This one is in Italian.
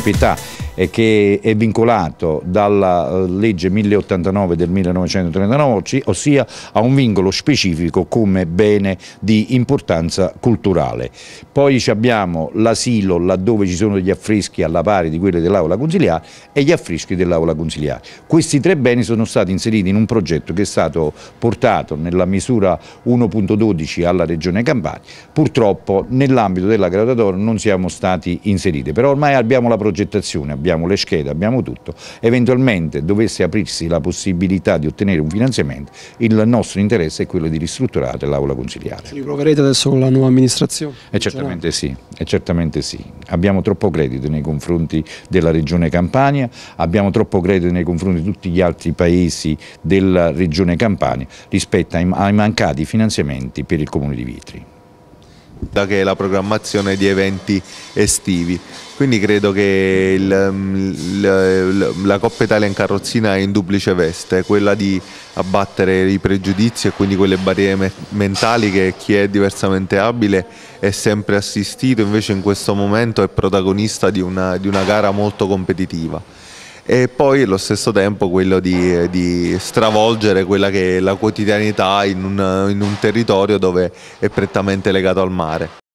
proprietà che è vincolato dalla legge 1089 del 1939, ossia a un vincolo specifico come bene di importanza culturale. Poi abbiamo l'asilo, laddove ci sono degli affreschi alla pari di quelli dell'Aula Consigliare, e gli affreschi dell'Aula Consigliare. Questi tre beni sono stati inseriti in un progetto che è stato portato nella misura 1.12 alla Regione Campania. Purtroppo nell'ambito della graduatoria non siamo stati inseriti, però ormai abbiamo la progettazione, abbiamo le schede, abbiamo tutto. Eventualmente dovesse aprirsi la possibilità di ottenere un finanziamento, il nostro interesse è quello di ristrutturare l'Aula Consigliare. Ci proverete adesso con la nuova amministrazione? Certamente sì, certamente sì. Abbiamo troppo credito nei confronti della Regione Campania, abbiamo troppo credito nei confronti di tutti gli altri paesi della Regione Campania rispetto ai mancati finanziamenti per il Comune di Vitri. Che è la programmazione di eventi estivi, quindi credo che la Coppa Italia in carrozzina è in duplice veste, quella di abbattere i pregiudizi e quindi quelle barriere mentali che chi è diversamente abile è sempre assistito, invece in questo momento è protagonista di una gara molto competitiva, e poi allo stesso tempo quello di stravolgere quella che è la quotidianità in un territorio dove è prettamente legato al mare.